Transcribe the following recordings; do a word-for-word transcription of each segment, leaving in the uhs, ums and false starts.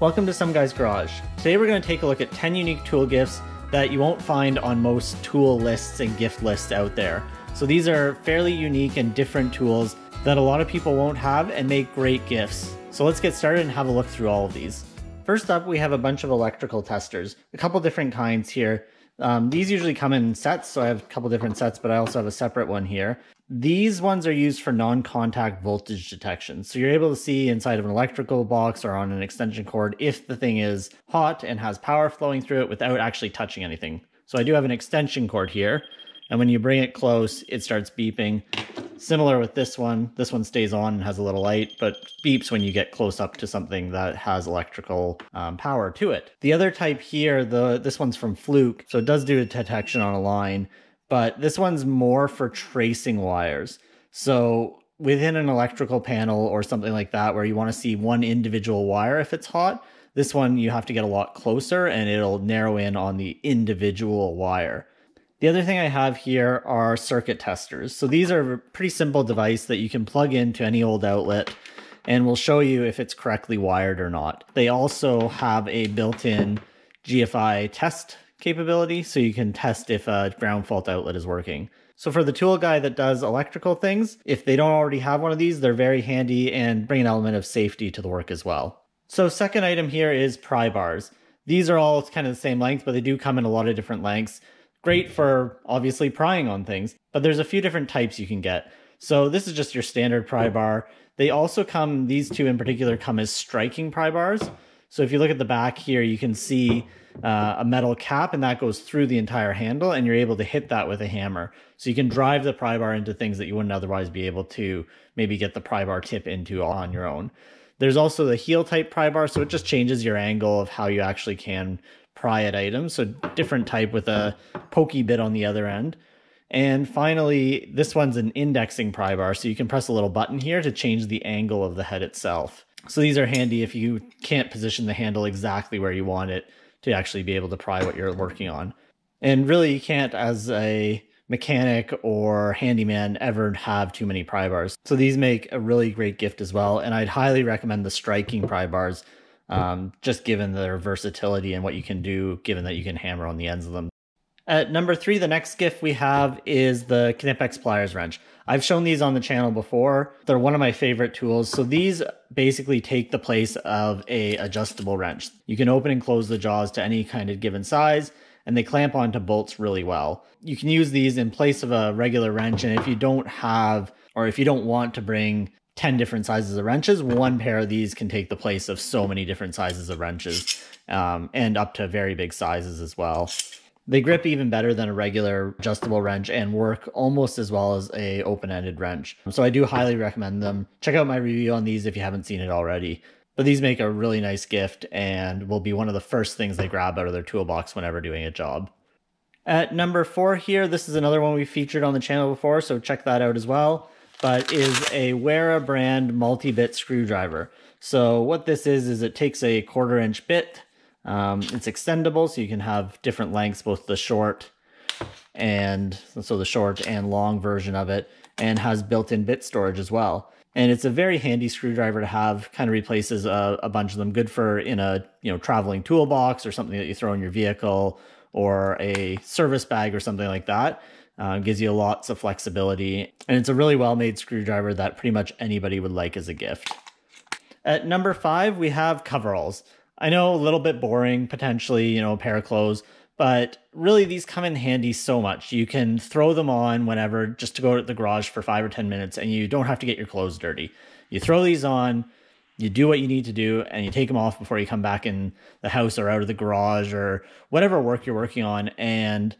Welcome to Some Guy's Garage. Today we're going to take a look at ten unique tool gifts that you won't find on most tool lists and gift lists out there. So these are fairly unique and different tools that a lot of people won't have and make great gifts. So let's get started and have a look through all of these. First up, we have a bunch of electrical testers, a couple different kinds here. Um, these usually come in sets, so I have a couple different sets, but I also have a separate one here. These ones are used for non-contact voltage detection. So you're able to see inside of an electrical box or on an extension cord if the thing is hot and has power flowing through it without actually touching anything. So I do have an extension cord here, and when you bring it close, it starts beeping. Similar with this one, this one stays on and has a little light, but beeps when you get close up to something that has electrical um, power to it. The other type here, the this one's from Fluke, so it does do a detection on a line, but this one's more for tracing wires. So within an electrical panel or something like that, where you want to see one individual wire if it's hot, this one you have to get a lot closer and it'll narrow in on the individual wire. The other thing I have here are circuit testers. So these are a pretty simple device that you can plug into any old outlet and will show you if it's correctly wired or not. They also have a built-in G F I test capability, so you can test if a ground fault outlet is working. So for the tool guy that does electrical things, if they don't already have one of these, they're very handy and bring an element of safety to the work as well. So second item here is pry bars. These are all kind of the same length, but they do come in a lot of different lengths. Great for obviously prying on things, but there's a few different types you can get. So this is just your standard pry bar. They also come, these two in particular come as striking pry bars. So if you look at the back here, you can see uh, a metal cap, and that goes through the entire handle, and you're able to hit that with a hammer. So you can drive the pry bar into things that you wouldn't otherwise be able to maybe get the pry bar tip into on your own. There's also the heel type pry bar, so it just changes your angle of how you actually can pry at items, so different type with a pokey bit on the other end. And finally, this one's an indexing pry bar, so you can press a little button here to change the angle of the head itself. So these are handy if you can't position the handle exactly where you want it to actually be able to pry what you're working on. And really, you can't, as a mechanic or handyman, ever have too many pry bars. So these make a really great gift as well, and I'd highly recommend the striking pry bars. Um, just given their versatility and what you can do, given that you can hammer on the ends of them. At number three, the next gift we have is the Knipex pliers wrench. I've shown these on the channel before. They're one of my favorite tools. So these basically take the place of a adjustable wrench. You can open and close the jaws to any kind of given size, and they clamp onto bolts really well. You can use these in place of a regular wrench, and if you don't have, or if you don't want to bring ten different sizes of wrenches, one pair of these can take the place of so many different sizes of wrenches, um, and up to very big sizes as well. They grip even better than a regular adjustable wrench and work almost as well as a open-ended wrench. So I do highly recommend them. Check out my review on these if you haven't seen it already. But these make a really nice gift and will be one of the first things they grab out of their toolbox whenever doing a job. At number four here, this is another one we featured on the channel before, so check that out as well. But is a Wera brand multi-bit screwdriver. So what this is, is it takes a quarter inch bit. Um, it's extendable, so you can have different lengths, both the short and so the short and long version of it, and has built-in bit storage as well. And it's a very handy screwdriver to have, kind of replaces a, a bunch of them. Good for in a you know traveling toolbox or something that you throw in your vehicle or a service bag or something like that. Uh, gives you lots of flexibility, and it's a really well-made screwdriver that pretty much anybody would like as a gift. At number five, we have coveralls. I know a little bit boring, potentially, you know, a pair of clothes, but really these come in handy so much. You can throw them on whenever, just to go to the garage for five or ten minutes, and you don't have to get your clothes dirty. You throw these on, you do what you need to do, and you take them off before you come back in the house or out of the garage or whatever work you're working on, and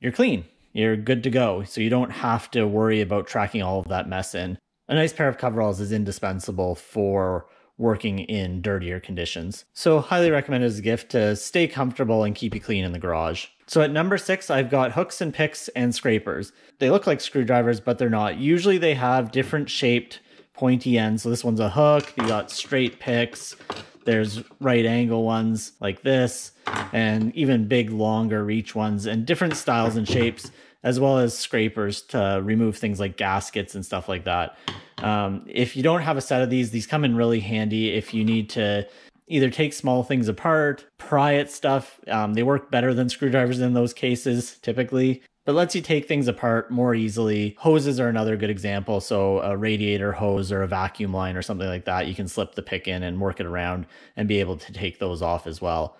you're clean. You're good to go, so you don't have to worry about tracking all of that mess in. A nice pair of coveralls is indispensable for working in dirtier conditions. So highly recommend as a gift to stay comfortable and keep you clean in the garage. So at number six, I've got hooks and picks and scrapers. They look like screwdrivers, but they're not. Usually they have different shaped pointy ends. So this one's a hook, you got straight picks, there's right angle ones like this, and even big longer reach ones, and different styles and shapes, as well as scrapers to remove things like gaskets and stuff like that. Um, if you don't have a set of these, these come in really handy if you need to either take small things apart, pry at stuff. Um, they work better than screwdrivers in those cases, typically. But lets you take things apart more easily. Hoses are another good example. So a radiator hose or a vacuum line or something like that, you can slip the pick in and work it around and be able to take those off as well.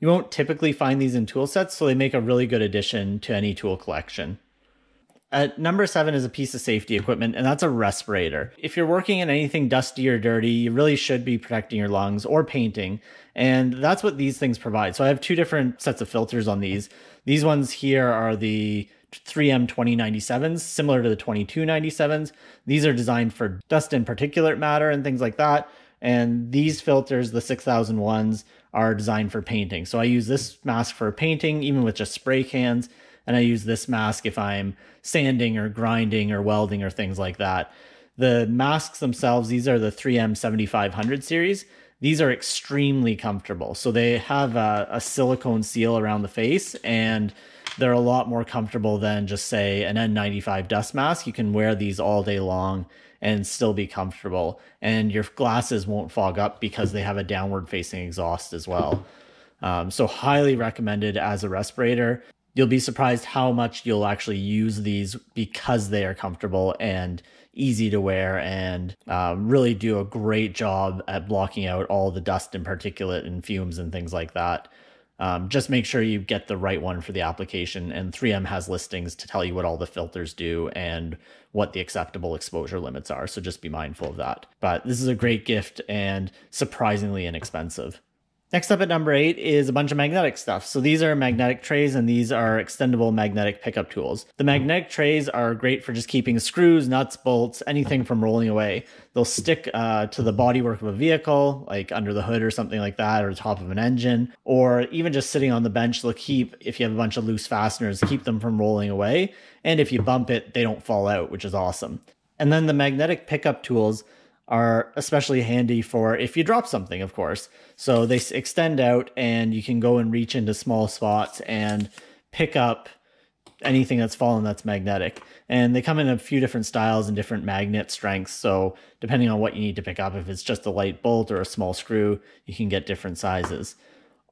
You won't typically find these in tool sets, so they make a really good addition to any tool collection. At number seven is a piece of safety equipment, and that's a respirator. If you're working in anything dusty or dirty, you really should be protecting your lungs or painting, and that's what these things provide. So I have two different sets of filters on these. These ones here are the three M twenty ninety-sevens, similar to the twenty-two ninety-sevens. These are designed for dust and particulate matter and things like that. And these filters, the six thousand ones, are designed for painting. So I use this mask for painting, even with just spray cans. And I use this mask if I'm sanding or grinding or welding or things like that. The masks themselves, these are the three M seventy-five hundred series. These are extremely comfortable. So they have a, a silicone seal around the face, and they're a lot more comfortable than just, say, an N ninety-five dust mask. You can wear these all day long and still be comfortable. And your glasses won't fog up because they have a downward facing exhaust as well. Um, so highly recommended as a respirator. You'll be surprised how much you'll actually use these because they are comfortable and easy to wear, and uh, really do a great job at blocking out all the dust and particulate and fumes and things like that. Um, just make sure you get the right one for the application, and three M has listings to tell you what all the filters do and what the acceptable exposure limits are. So just be mindful of that. But this is a great gift and surprisingly inexpensive. Next up at number eight is a bunch of magnetic stuff. So these are magnetic trays, and these are extendable magnetic pickup tools. The magnetic trays are great for just keeping screws, nuts, bolts, anything from rolling away. They'll stick uh, to the bodywork of a vehicle, like under the hood or something like that, or the top of an engine, or even just sitting on the bench. They'll keep, if you have a bunch of loose fasteners, keep them from rolling away. And if you bump it, they don't fall out, which is awesome. And then the magnetic pickup tools are especially handy for if you drop something, of course. So they extend out, and you can go and reach into small spots and pick up anything that's fallen that's magnetic. And they come in a few different styles and different magnet strengths. So depending on what you need to pick up, if it's just a light bolt or a small screw, you can get different sizes.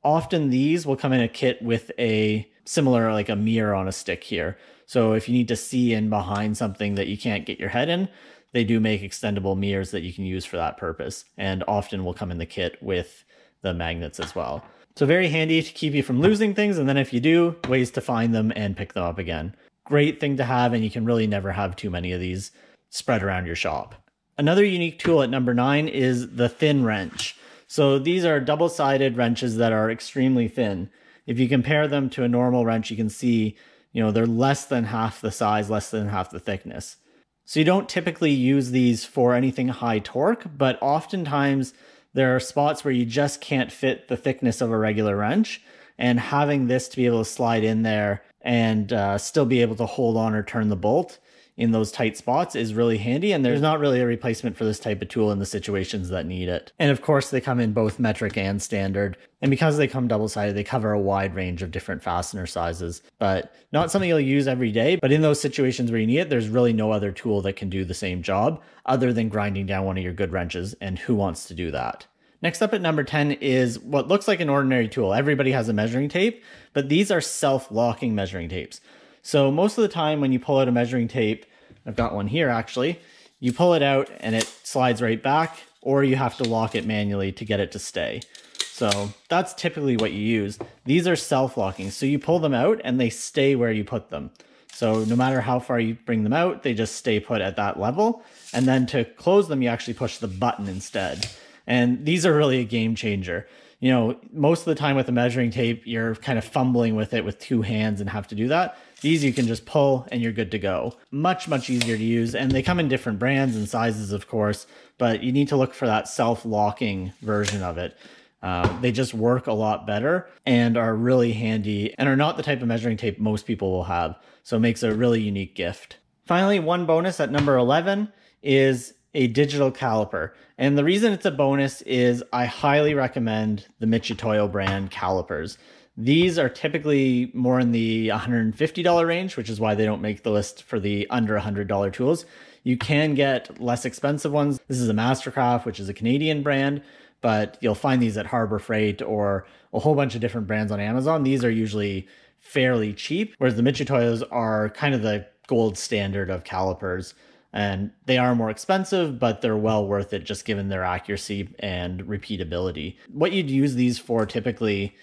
Often these will come in a kit with a similar, like a mirror on a stick here. So if you need to see in behind something that you can't get your head in, they do make extendable mirrors that you can use for that purpose, and often will come in the kit with the magnets as well. So very handy to keep you from losing things, and then if you do, ways to find them and pick them up again. Great thing to have, and you can really never have too many of these spread around your shop. Another unique tool at number nine is the thin wrench. So these are double-sided wrenches that are extremely thin. If you compare them to a normal wrench, you can see, you know, they're less than half the size, less than half the thickness. So you don't typically use these for anything high torque, but oftentimes there are spots where you just can't fit the thickness of a regular wrench, and having this to be able to slide in there and uh, still be able to hold on or turn the bolt in those tight spots is really handy. And there's not really a replacement for this type of tool in the situations that need it. And of course, they come in both metric and standard. And because they come double-sided, they cover a wide range of different fastener sizes, but not something you'll use every day. But in those situations where you need it, there's really no other tool that can do the same job other than grinding down one of your good wrenches. And who wants to do that? Next up at number ten is what looks like an ordinary tool. Everybody has a measuring tape, but these are self-locking measuring tapes. So most of the time when you pull out a measuring tape, I've got one here actually, you pull it out and it slides right back, or you have to lock it manually to get it to stay. So that's typically what you use. These are self-locking. So you pull them out and they stay where you put them. So no matter how far you bring them out, they just stay put at that level. And then to close them, you actually push the button instead. And these are really a game changer. You know, most of the time with a measuring tape, you're kind of fumbling with it with two hands and have to do that. These you can just pull and you're good to go. Much, much easier to use. And they come in different brands and sizes, of course, but you need to look for that self-locking version of it. Um, they just work a lot better and are really handy and are not the type of measuring tape most people will have. So it makes a really unique gift. Finally, one bonus at number eleven is a digital caliper. And the reason it's a bonus is I highly recommend the Mitutoyo brand calipers. These are typically more in the one hundred fifty dollar range, which is why they don't make the list for the under one hundred dollar tools. You can get less expensive ones. This is a Mastercraft, which is a Canadian brand, but you'll find these at Harbor Freight or a whole bunch of different brands on Amazon. These are usually fairly cheap, whereas the Mitutoyos are kind of the gold standard of calipers. And they are more expensive, but they're well worth it just given their accuracy and repeatability. What you'd use these for typically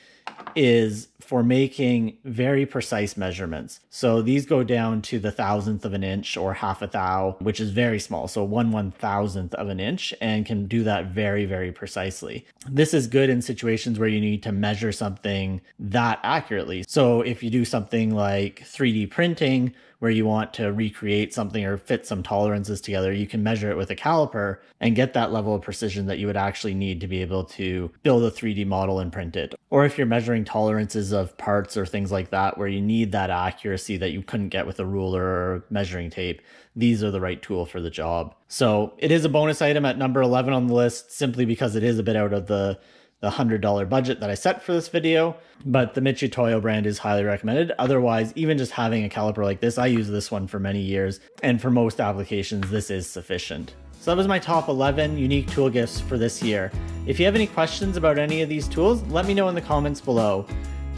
is for making very precise measurements. So these go down to the thousandth of an inch or half a thou, which is very small. So one one thousandth of an inch, and can do that very, very precisely. This is good in situations where you need to measure something that accurately. So if you do something like three D printing, where you want to recreate something or fit some tolerances together, you can measure it with a caliper and get that level of precision that you would actually need to be able to build a three D model and print it. Or if you're measuring tolerances of parts or things like that, where you need that accuracy that you couldn't get with a ruler or measuring tape, these are the right tool for the job. So it is a bonus item at number eleven on the list, simply because it is a bit out of the the one hundred dollar budget that I set for this video, but the Mitutoyo brand is highly recommended. Otherwise, even just having a caliper like this, I use this one for many years, and for most applications, this is sufficient. So that was my top eleven unique tool gifts for this year. If you have any questions about any of these tools, let me know in the comments below.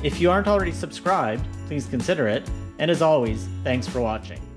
If you aren't already subscribed, please consider it. And as always, thanks for watching.